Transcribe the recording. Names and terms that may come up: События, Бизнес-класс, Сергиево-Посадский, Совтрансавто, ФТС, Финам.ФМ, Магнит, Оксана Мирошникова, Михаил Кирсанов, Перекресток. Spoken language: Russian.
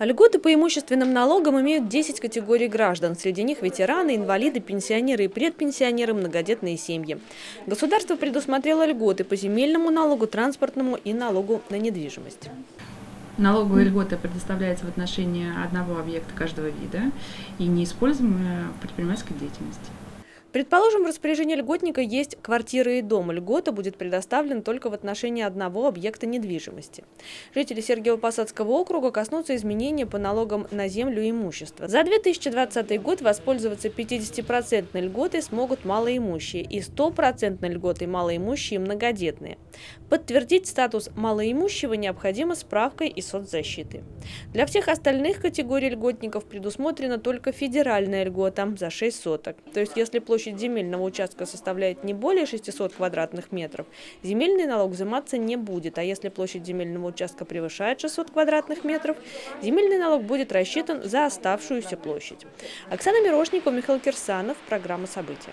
А льготы по имущественным налогам имеют 10 категорий граждан. Среди них ветераны, инвалиды, пенсионеры и предпенсионеры, многодетные семьи. Государство предусмотрело льготы по земельному налогу, транспортному и налогу на недвижимость. Налоговая льгота предоставляется в отношении одного объекта каждого вида и неиспользуемая в предпринимательской деятельности. Предположим, в распоряжении льготника есть квартира и дом. Льгота будет предоставлена только в отношении одного объекта недвижимости. Жители Сергиево-Посадского округа коснутся изменений по налогам на землю и имущество. За 2020 год воспользоваться 50% льготой смогут малоимущие и 100% льготой малоимущие и многодетные. Подтвердить статус малоимущего необходимо справкой из соцзащиты. Для всех остальных категорий льготников предусмотрена только федеральная льгота за 6 соток. То есть, если площадь земельного участка составляет не более 600 квадратных метров, земельный налог взиматься не будет, а если площадь земельного участка превышает 600 квадратных метров, земельный налог будет рассчитан за оставшуюся площадь. Оксана Мирошникова, Михаил Кирсанов, программа «События».